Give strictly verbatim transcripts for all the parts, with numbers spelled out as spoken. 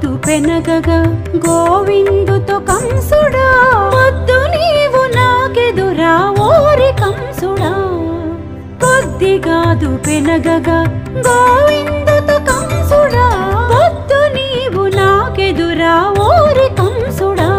కాదు పెనగగా గోవిందుతో కంసుడా వద్దు నీవు నాకెదురా ఓరి కంసుడా కొద్ది కాదు పెనగగా గోవిందుతో కంసుడా వద్దు నీవు నాకెదురా ఓరి కంసుడా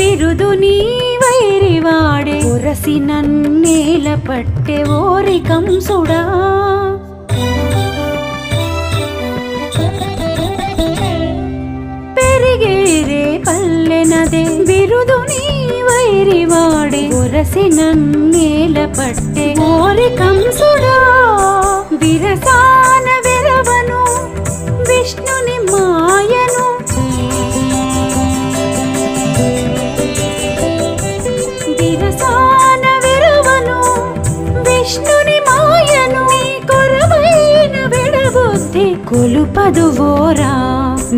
बिरुदु नी वैरिवाडे उरसी नन्नेल पट्टे ओरि कंसुडा पेरिगेरे पल्लेनदे बिरुदु नी वैरिवाडे उरसी नन्नेल पट्टे ओरि कंसुडा विरसान विरवनु विष्णुनि मायनु विष्णुनि मायनु कोरबैन वेडबुद्धि कोलुपदुवोरा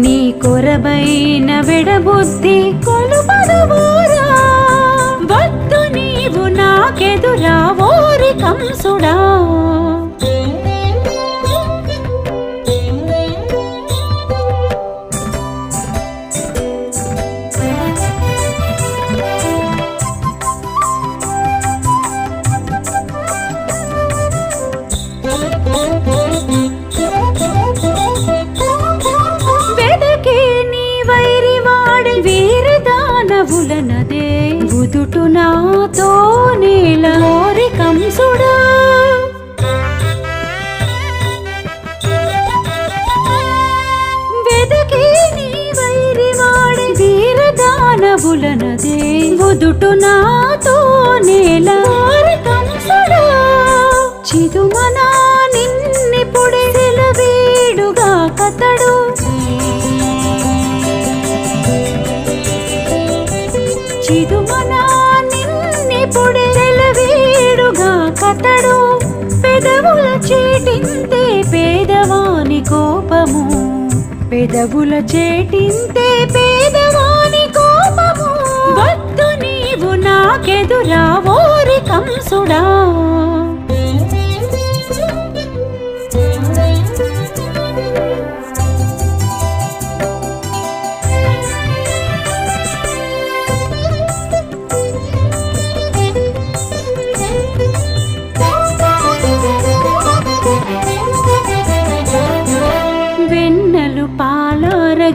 नी कोरबैन वेडबुद्धि कोलुपदुवोरा वद्दु नीवु नाकेदुरा ओरि कंसुडा దుటు నాతో నేలారి కంసుడా చిదుమనా నిన్ని పొడి సెలవేడుగా కతడు చిదుమనా నిన్ని పొడి సెలవేడుగా కతడు పెదవుల చేటింతే పేదవాని కోపము పెదవుల చేటింతే పేదవాని కోపము నాకెదురా ఓరి కంసుడా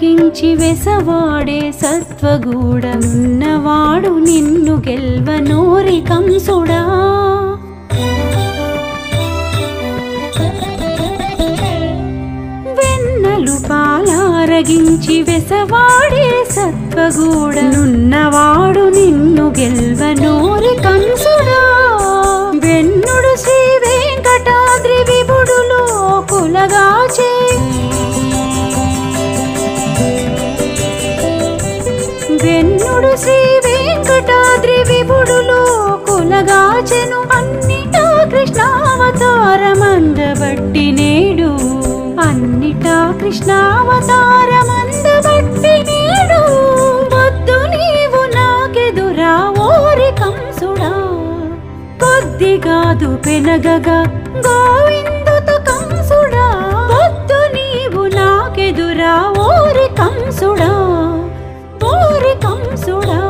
గించి వెసవాడే సత్వగూడనున్నవాడు నిన్ను గెల్వనోరి కంసుడా వెన్నలు పాలారగించి వెసవాడే సత్వగూడనున్నవాడు నిన్ను గెల్వనోరి కంసుడా వెన్నుడు శ్రీ వెంకటాద్రి విభుడు లోకులగాచే వెన్నుడు శ్రీ వెంకటాద్రి విభుడు లోకులగాచెను అన్నిటా కృష్ణావతారమందబట్టి నేడు అన్నిటా కృష్ణావతారమందబట్టి నేడు వద్దు నీవు నాకెదురా ఓరి కంసుడా కొద్ది కాదు పెనగగా గోవిందుతో కంసుడా వద్దు నీవు నాకెదురా ఓరి కంసుడా కంసుడా।